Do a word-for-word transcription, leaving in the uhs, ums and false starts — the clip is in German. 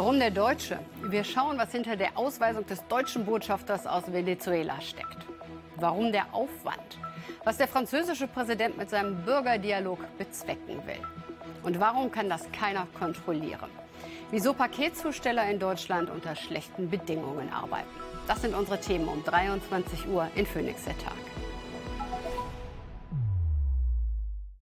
Warum der Deutsche? Wir schauen, was hinter der Ausweisung des deutschen Botschafters aus Venezuela steckt. Warum der Aufwand? Was der französische Präsident mit seinem Bürgerdialog bezwecken will. Und warum kann das keiner kontrollieren? Wieso Paketzusteller in Deutschland unter schlechten Bedingungen arbeiten. Das sind unsere Themen um dreiundzwanzig Uhr in Phoenix der Tag.